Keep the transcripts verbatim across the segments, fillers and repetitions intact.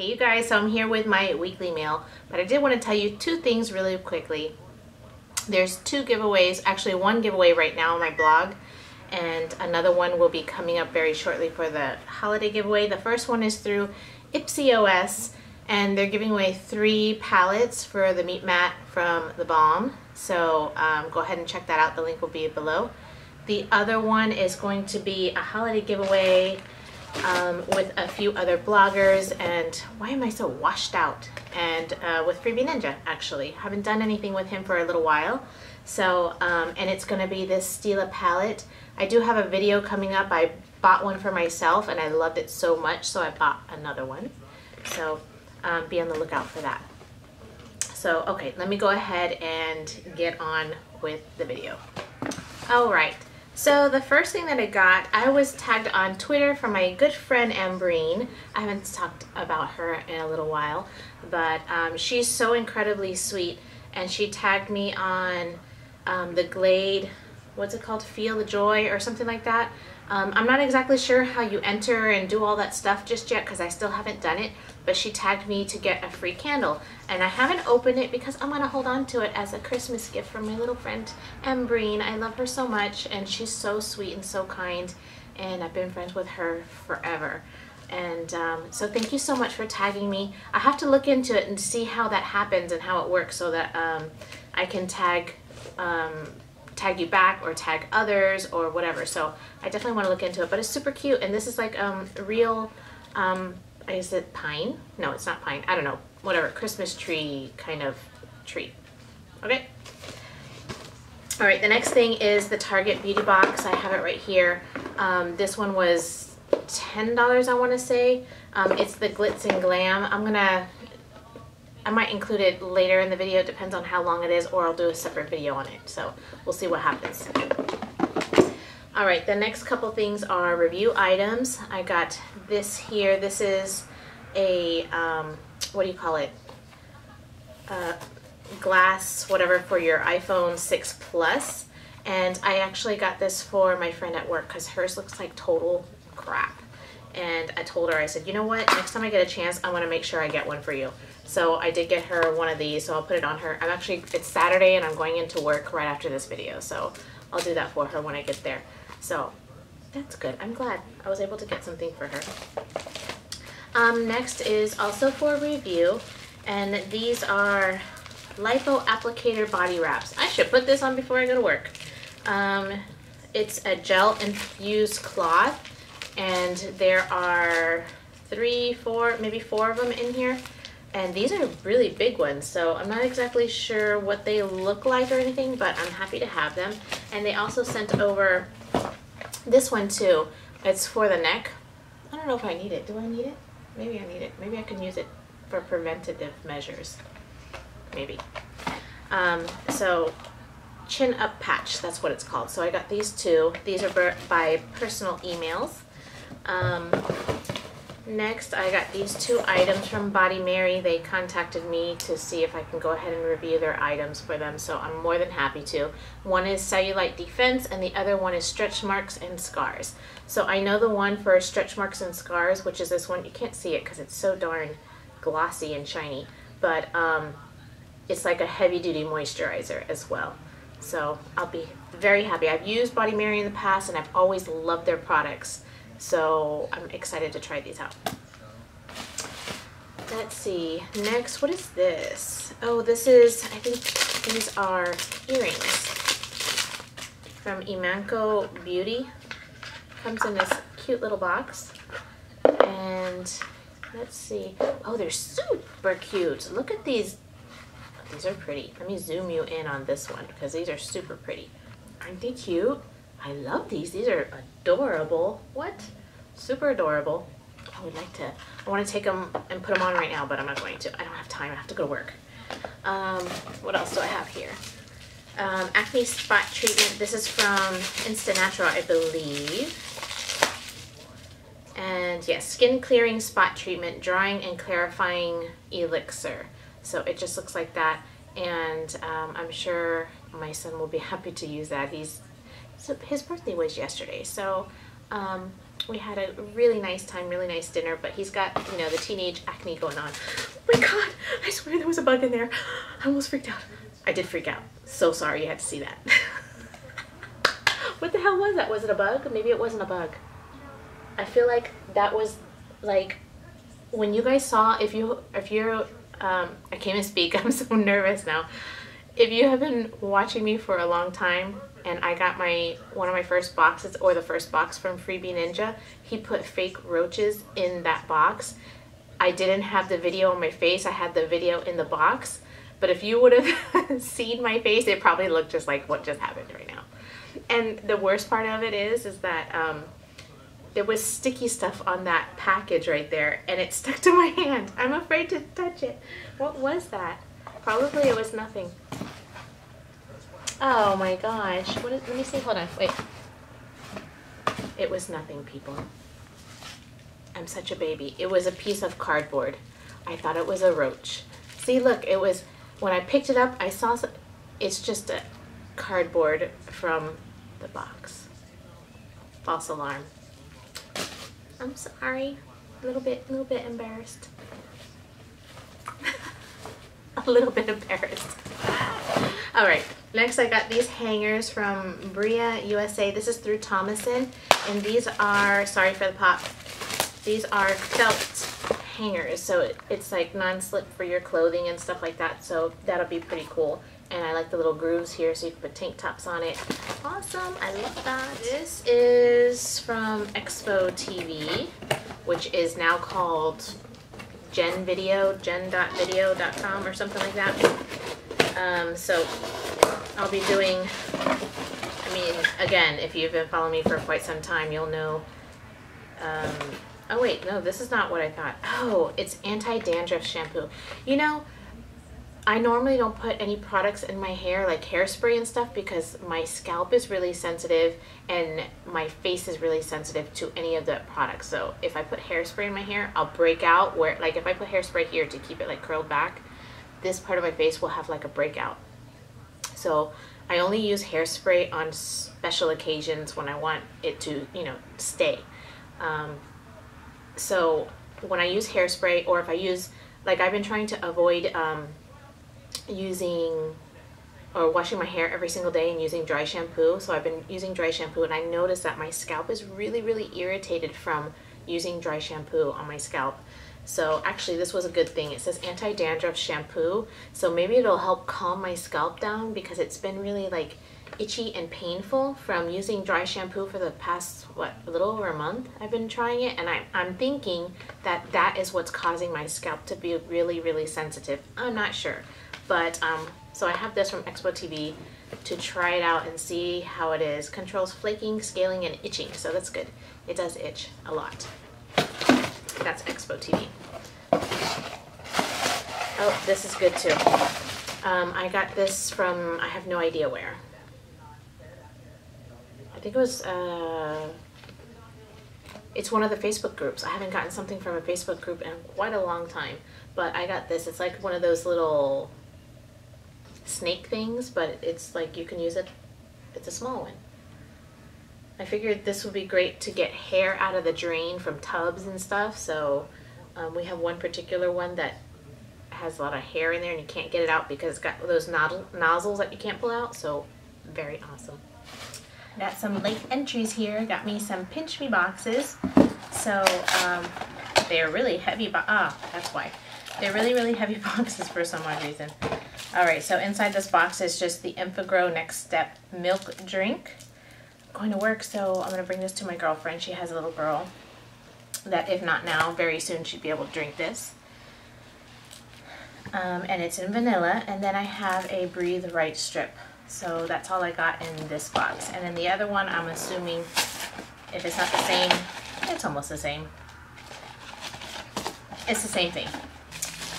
Hey you guys, so I'm here with my weekly mail, but I did want to tell you two things really quickly. There's two giveaways, actually one giveaway right now on my blog, and another one will be coming up very shortly for the holiday giveaway. The first one is through IpsyOS, and they're giving away three palettes for the Meet Matte from The Balm, so um, go ahead and check that out. The link will be below. The other one is going to be a holiday giveaway Um, with a few other bloggers, and why am I so washed out, and uh, with Freebie Ninja. Actually haven't done anything with him for a little while, so um, and it's gonna be this Stila palette. I do have a video coming up. I bought one for myself and I loved it so much, so I bought another one, so um, be on the lookout for that. So okay, let me go ahead and get on with the video. Alright, so the first thing that I got, I was tagged on Twitter from my good friend Ambreen. I haven't talked about her in a little while, but um, she's so incredibly sweet, and she tagged me on um, the Glade, what's it called, Feel the Joy or something like that. Um, I'm not exactly sure how you enter and do all that stuff just yet because I still haven't done it, but she tagged me to get a free candle, and I haven't opened it because I'm going to hold on to it as a Christmas gift from my little friend Ambreen. I love her so much, and she's so sweet and so kind, and I've been friends with her forever, and um, so thank you so much for tagging me. I have to look into it and see how that happens and how it works so that um, I can tag um, tag you back or tag others or whatever, so I definitely want to look into it. But it's super cute, and this is like um, real um, is it pine? No, it's not pine. I don't know. Whatever. Christmas tree kind of tree. Okay. All right. The next thing is the Target Beauty Box. I have it right here. Um, this one was ten dollars, I want to say. Um, it's the Glitz and Glam. I'm going to, I might include it later in the video. It depends on how long it is, or I'll do a separate video on it. So we'll see what happens. Alright, the next couple things are review items. I got this here. This is a, um, what do you call it, uh, glass, whatever, for your iPhone six Plus. And I actually got this for my friend at work because hers looks like total crap. And I told her, I said, you know what, next time I get a chance, I want to make sure I get one for you. So I did get her one of these, so I'll put it on her. I'm actually, it's Saturday and I'm going into work right after this video, so I'll do that for her when I get there. So that's good. I'm glad I was able to get something for her. Um, next is also for review, and these are lipo applicator body wraps. I should put this on before I go to work. Um, it's a gel infused cloth, and there are three, four, maybe four of them in here. And these are really big ones, so I'm not exactly sure what they look like or anything, but I'm happy to have them. And they also sent over this one too. It's for the neck. I don't know if I need it. Do I need it? Maybe I need it. Maybe I can use it for preventative measures. Maybe. Um, so Chin Up Patch, that's what it's called. So I got these two. These are by personal emails. Um, Next, I got these two items from Body Mary. They contacted me to see if I can go ahead and review their items for them, so I'm more than happy to. One is Cellulite Defense, and the other one is Stretch Marks and Scars. So I know the one for Stretch Marks and Scars, which is this one. You can't see it because it's so darn glossy and shiny, but um, it's like a heavy-duty moisturizer as well. So I'll be very happy. I've used Body Mary in the past, and I've always loved their products. So I'm excited to try these out. Let's see. Next, what is this? Oh, this is, I think these are earrings from Imanco Beauty. Comes in this cute little box. And let's see. Oh, they're super cute. Look at these. These are pretty. Let me zoom you in on this one because these are super pretty. Aren't they cute? I love these. These are adorable. What? Super adorable. I would like to, I want to take them and put them on right now, but I'm not going to. I don't have time. I have to go to work. Um, what else do I have here? Um, acne spot treatment. This is from InstaNatural, I believe. And yes, skin clearing spot treatment, drying and clarifying elixir. So it just looks like that. And um, I'm sure my son will be happy to use that. He's So his birthday was yesterday, so um, We had a really nice time, really nice dinner, but he's got, you know, the teenage acne going on. Oh my God, I swear there was a bug in there. I almost freaked out. I did freak out. So sorry you had to see that. What the hell was that? Was it a bug? Maybe it wasn't a bug. I feel like that was like, when you guys saw, if you, if you're, um, I can't even speak, I'm so nervous now. If you have been watching me for a long time, and I got my one of my first boxes, or the first box from Freebie Ninja, he put fake roaches in that box. I didn't have the video on my face, I had the video in the box, but if you would have seen my face, it probably looked just like what just happened right now. And the worst part of it is, is that um, there was sticky stuff on that package right there, and it stuck to my hand. I'm afraid to touch it. What was that? Probably it was nothing. Oh my gosh, what is, let me see, hold on, wait. It was nothing, people. I'm such a baby. It was a piece of cardboard. I thought it was a roach. See, look, it was, when I picked it up, I saw, some, it's just a cardboard from the box. False alarm. I'm sorry, a little bit, a little bit embarrassed. A little bit embarrassed. All right, next I got these hangers from Bria U S A. This is through Thomason, and these are, sorry for the pop, these are felt hangers, so it, it's like non-slip for your clothing and stuff like that, so that'll be pretty cool. And I like the little grooves here, so you can put tank tops on it. Awesome, I love that. This is from Expo T V, which is now called gen.video, gen dot video dot com or something like that. Um, so I'll be doing, I mean, again, if you've been following me for quite some time, you'll know. Um, oh wait, no, this is not what I thought. Oh, it's anti-dandruff shampoo. You know, I normally don't put any products in my hair, like hairspray and stuff, because my scalp is really sensitive and my face is really sensitive to any of the products. So if I put hairspray in my hair, I'll break out where, like if I put hairspray here to keep it like curled back, this part of my face will have like a breakout. So I only use hairspray on special occasions when I want it to, you know, stay. Um, so when I use hairspray, or if I use, like I've been trying to avoid, um, using or washing my hair every single day and using dry shampoo. So I've been using dry shampoo, and I noticed that my scalp is really really irritated from using dry shampoo on my scalp. So actually this was a good thing. It says anti-dandruff shampoo, so maybe it'll help calm my scalp down, because it's been really like itchy and painful from using dry shampoo for the past, what, a little over a month I've been trying it, and I, I'm thinking that that is what's causing my scalp to be really really sensitive. I'm not sure. But, um, so I have this from Expo T V to try it out and see how it is. Controls flaking, scaling, and itching, so that's good. It does itch a lot. That's Expo T V. Oh, this is good too. Um, I got this from, I have no idea where. I think it was, uh, it's one of the Facebook groups. I haven't gotten something from a Facebook group in quite a long time. But I got this, it's like one of those little snake things, but it's like you can use it, it's a small one. I figured this would be great to get hair out of the drain from tubs and stuff, so um, we have one particular one that has a lot of hair in there and you can't get it out because it's got those nod nozzles that you can't pull out, so very awesome. Got some late entries here, got me some Pinch Me boxes, so um, they're really heavy, but ah, that's why. They're really, really heavy boxes for some odd reason. All right, so inside this box is just the Enfagrow Next Step milk drink. I'm going to work, so I'm gonna bring this to my girlfriend. She has a little girl that, if not now, very soon she'd be able to drink this. Um, and it's in vanilla, and then I have a Breathe Right Strip. So that's all I got in this box. And then the other one, I'm assuming, if it's not the same, it's almost the same. It's the same thing.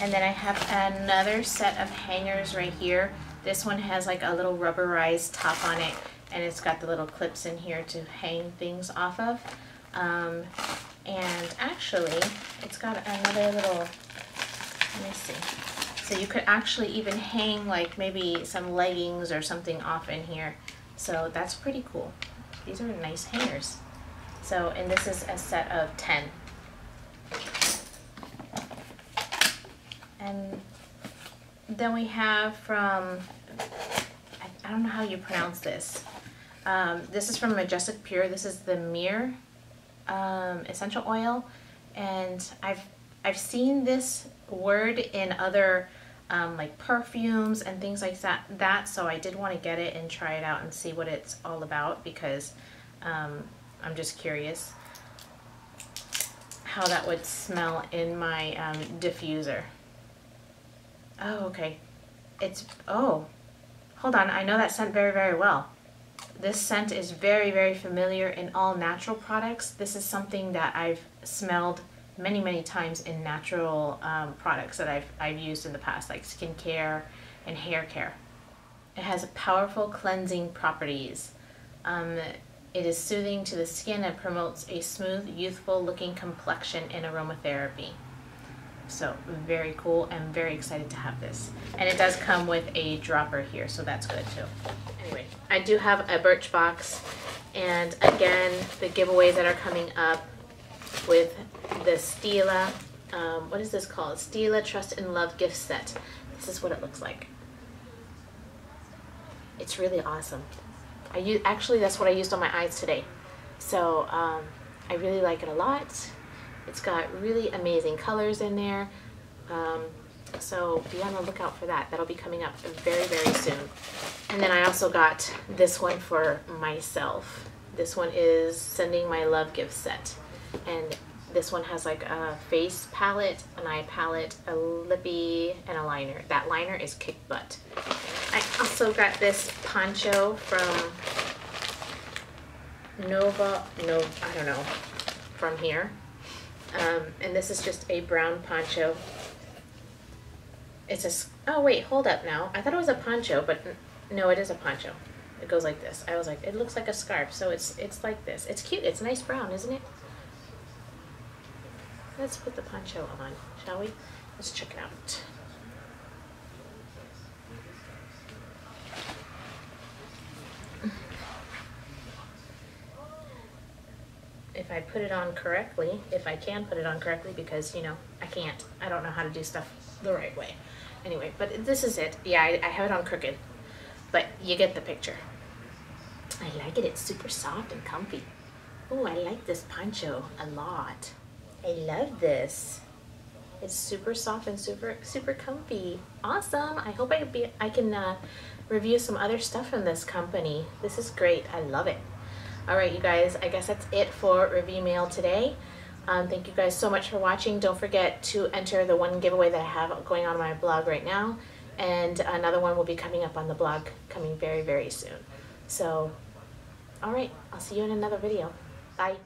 And then I have another set of hangers right here. This one has like a little rubberized top on it, and it's got the little clips in here to hang things off of. Um, and actually, it's got another little, let me see. So you could actually even hang like maybe some leggings or something off in here. So that's pretty cool. These are nice hangers. So, and this is a set of ten. And then we have from, I, I don't know how you pronounce this. Um, this is from Majestic Pure. This is the Myrrh um, essential oil, and I've I've seen this word in other um, like perfumes and things like that. That so I did want to get it and try it out and see what it's all about, because um, I'm just curious how that would smell in my um, diffuser. Oh, okay. It's, oh, hold on. I know that scent very, very well. This scent is very, very familiar in all natural products. This is something that I've smelled many, many times in natural um, products that I've, I've used in the past, like skincare and hair care. It has powerful cleansing properties. Um, it is soothing to the skin and promotes a smooth, youthful looking complexion in aromatherapy. So very cool. I'm very excited to have this. And it does come with a dropper here, so that's good too. Anyway, I do have a Birchbox, and again, the giveaways that are coming up with the Stila, um, what is this called? Stila Trust and Love gift set. This is what it looks like. It's really awesome. I use, actually, that's what I used on my eyes today. So um, I really like it a lot. It's got really amazing colors in there, um, so be on the lookout for that. That'll be coming up very, very soon. And then I also got this one for myself. This one is Sending My Love gift set, and this one has like a face palette, an eye palette, a lippy, and a liner. That liner is kick butt. I also got this poncho from Nova, no, I don't know, from here. Um, and this is just a brown poncho. It's a, oh wait, hold up now. I thought it was a poncho, but no, it is a poncho. It goes like this. I was like, it looks like a scarf, so it's it's like this. It's cute. It's nice brown, isn't it? Let's put the poncho on, shall we? Let's check it out. If I put it on correctly, if I can put it on correctly, because, you know, I can't. I don't know how to do stuff the right way. Anyway, but this is it. Yeah, I, I have it on crooked, but you get the picture. I like it. It's super soft and comfy. Oh, I like this poncho a lot. I love this. It's super soft and super, super comfy. Awesome. I hope I, be, I can uh, review some other stuff from this company. This is great. I love it. Alright, you guys, I guess that's it for Review Mail today. Um, thank you guys so much for watching. Don't forget to enter the one giveaway that I have going on my blog right now. And another one will be coming up on the blog coming very, very soon. So, alright, I'll see you in another video. Bye.